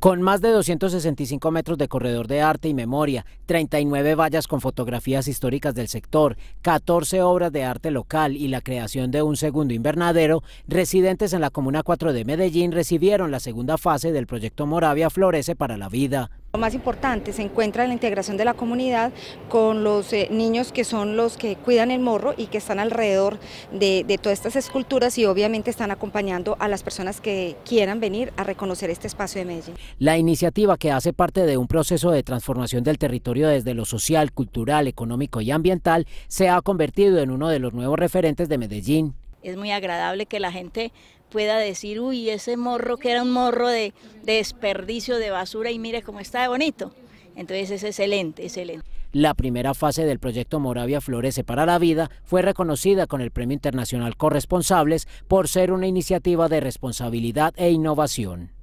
Con más de 265 metros de corredor de arte y memoria, 39 vallas con fotografías históricas del sector, 14 obras de arte local y la creación de un segundo invernadero, residentes en la Comuna 4 de Medellín recibieron la segunda fase del proyecto Moravia Florece para la Vida. Lo más importante se encuentra en la integración de la comunidad con los niños que son los que cuidan el morro y que están alrededor de todas estas esculturas y obviamente están acompañando a las personas que quieran venir a reconocer este espacio de Medellín. La iniciativa, que hace parte de un proceso de transformación del territorio desde lo social, cultural, económico y ambiental, se ha convertido en uno de los nuevos referentes de Medellín. Es muy agradable que la gente pueda decir, uy, ese morro que era un morro de desperdicio, de basura, y mire cómo está de bonito. Entonces es excelente, excelente. La primera fase del proyecto Moravia Florece para la Vida fue reconocida con el Premio Internacional Corresponsables por ser una iniciativa de responsabilidad e innovación.